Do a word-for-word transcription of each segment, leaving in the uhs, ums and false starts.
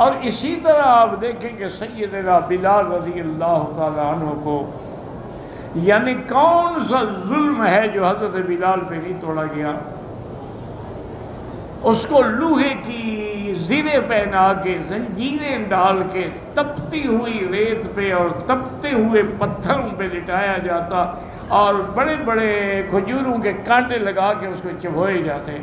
और इसी तरह आप देखेंगे सैयदना बिलाल रज़ी अल्लाह ताला अन्हु को, यानी कौन सा जुल्म है जो हज़रत बिलाल पे नहीं तोड़ा गया। उसको लूहे की जीरे पहना के, जंजीरें डाल के, तपती हुई रेत पे और तपते हुए पत्थरों पे लिटाया जाता और बड़े बड़े खजूरों के कांटे लगा के उसको चबोए जाते।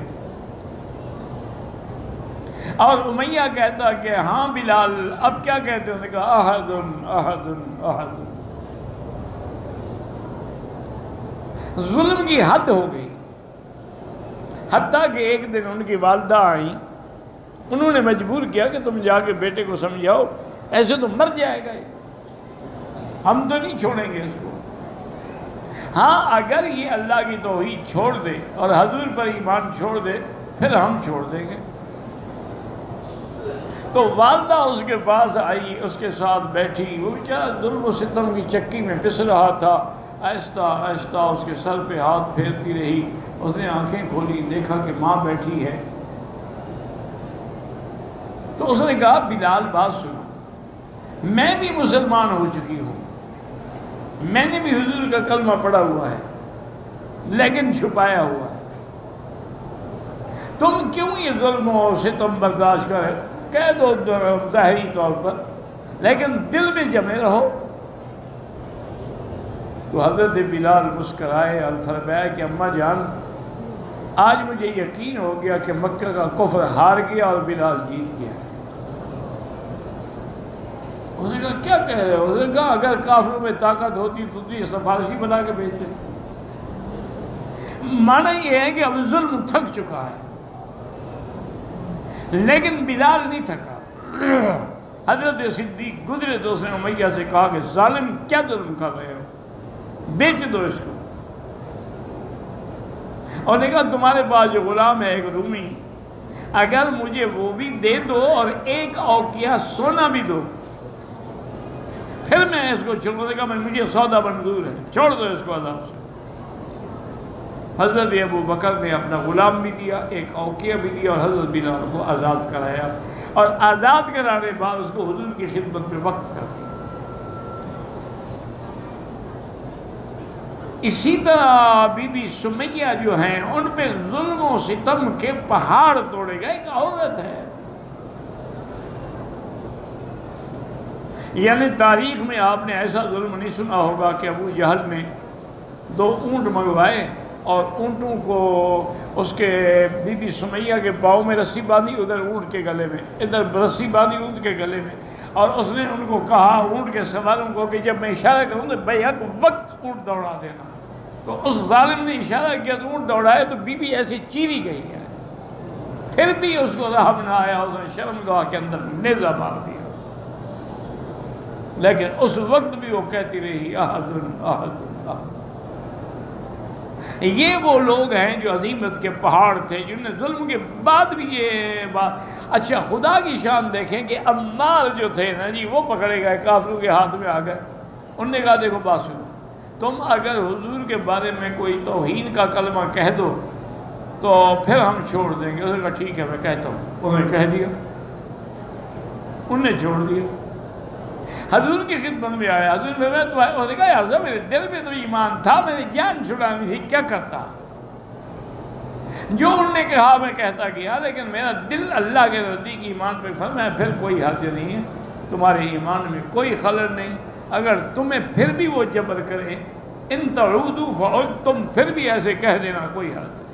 और उमैया कहता कि हाँ बिलाल अब क्या कहते हो? कहा अहदुन अहदुन अहदुन। जुल्म की हद हो गई। हत्ता कि एक दिन उनकी वालदा आई, उन्होंने मजबूर किया कि तुम जाके बेटे को समझाओ, ऐसे तो मर जाएगा, हम तो नहीं छोड़ेंगे इसको। हाँ अगर ये अल्लाह की तौहीद छोड़ दे और हजूर पर ईमान छोड़ दे फिर हम छोड़ देंगे। तो वालदा उसके पास आई, उसके साथ बैठी। वो बेचारा जुल्म सितम की चक्की में पिस रहा था। आहिस्ता आहिस्ता उसके सर पे हाथ फेरती रही। उसने आंखें खोली, देखा कि माँ बैठी है। तो उसने कहा बिलाल बात सुनो, मैं भी मुसलमान हो चुकी हूँ, मैंने भी हुजूर का कलमा पड़ा हुआ है लेकिन छुपाया हुआ है, तुम क्यों ये जुल्म और सितम बर्दाश्त कर रहे? कह दो ज़ाहरी तौर पर, लेकिन दिल में जमे रहो। तो हज़रत बिलाल मुस्कराए और फरमाया कि अम्मा जान, आज मुझे यकीन हो गया कि मक्का का कुफ्र हार गया और बिलाल जीत गया। उसने कहा क्या कह रहे हो? उसने कहा अगर काफिरों में ताकत होती तो तुझे सफारशी बना के भेजते। माना यह है कि अब जुल्म थक चुका है, लेकिन बिलाल नहीं थका। हजरत सिद्दीक गुजरे तो उसने उमैया से कहा कि जालिम क्या जुल्म कर रहे हो, बेच दो इसको। और देखा तुम्हारे पास जो गुलाम है एक रूमी, अगर मुझे वो भी दे दो और एक औकिया सोना भी दो फिर मैं इसको छोड़ने का, मैं मुझे सौदा मंजूर है, छोड़ दो इसको आदाब से। हज़रत अबू बकर ने अपना ग़ुलाम भी दिया, एक औकिया भी दिया और हज़रत बिलाल को आज़ाद कराया। और आज़ाद कराने के बाद उसको हुजूर की खिदमत में वक्फ कर दिया। इसी तरह बीबी सुमैया जो हैं उन पे जुल्म और सितम के पहाड़ तोड़े गए। एक औरत है, यानी तारीख में आपने ऐसा जुल्म नहीं सुना होगा कि अबू जहल ने दो ऊँट मंगवाए और ऊँटों को उसके बीबी सुमैया के पाँव में रस्सी बांधी, उधर ऊँट के गले में, इधर रस्सी बांधी ऊँट के गले में। और उसने उनको कहा ऊँट के सवारों को कि जब मैं इशारा करूँ तो बेहक वक्त ऊँट दौड़ा देना। तो उस जालिम ने इशारा किया तो ऊँट दौड़ाया तो बीबी ऐसे चीरी गई है, फिर भी उसको राह ना आया। उसने शर्मगाह के अंदर नेज़ा मार दिया, लेकिन उस वक्त भी वो कहती रही अहदुन अहदुन अहद। ये वो लोग हैं जो अजीमत के पहाड़ थे, जिन्हें जुल्म के बाद भी ये बात। अच्छा खुदा की शान देखें कि अम्मार जो थे ना जी, वो पकड़े गए, काफिरों के हाथ में आ गए। उनने कहा देखो बात सुनो, तुम अगर हुजूर के बारे में कोई तौहीन का कलमा कह दो तो फिर हम छोड़ देंगे। उसने कहा ठीक है मैं कहता हूँ, उन्हें कह दिया, उनने छोड़ दिया। हजूर की खिदमत में आया, हजूर में मैं तुम्हारे, उसने कहा यार मेरे दिल में तो ईमान था, मैंने जान छुड़ानी थी, क्या करता? जो उनने कहा मैं कहता गया, लेकिन मेरा दिल अल्लाह के नज़दीक ईमान पर फरमाया फिर कोई हर्ज नहीं है, तुम्हारे ईमान में कोई खलल नहीं। अगर तुम्हें फिर भी वो जबर करे इन तऊदू फौज, तुम फिर भी ऐसे कह देना कोई हर्ज।